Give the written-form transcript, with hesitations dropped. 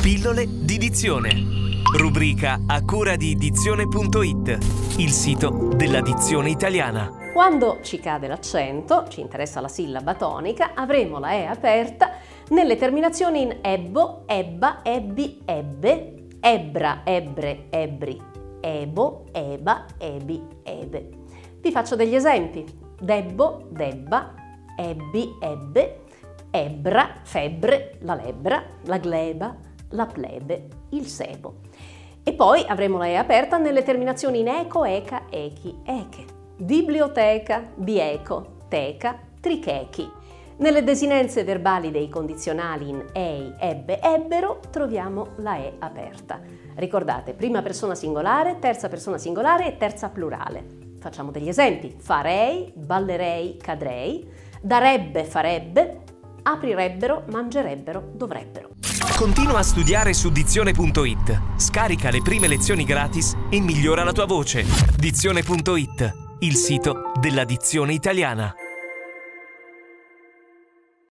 Pillole di dizione. Rubrica a cura di Dizione.it, il sito della dizione italiana. Quando ci cade l'accento, ci interessa la sillaba tonica, avremo la E aperta nelle terminazioni in ebbo, ebba, ebbi, ebbe, ebra, ebre, ebri, ebo, eba, ebi, ebe. Vi faccio degli esempi. Debbo, debba, ebbi, ebbe, ebra, febbre, la lebbra, la gleba, la plebe, il sebo. E poi avremo la E aperta nelle terminazioni in eco, eca, echi, eche. Biblioteca, bieco, teca, trichechi. Nelle desinenze verbali dei condizionali in ei, ebbe, ebbero troviamo la E aperta. Ricordate, prima persona singolare, terza persona singolare e terza plurale. Facciamo degli esempi. Farei, ballerei, cadrei, darebbe, farebbe, aprirebbero, mangerebbero, dovrebbero. Continua a studiare su Dizione.it. Scarica le prime lezioni gratis e migliora la tua voce. Dizione.it, il sito della dizione italiana.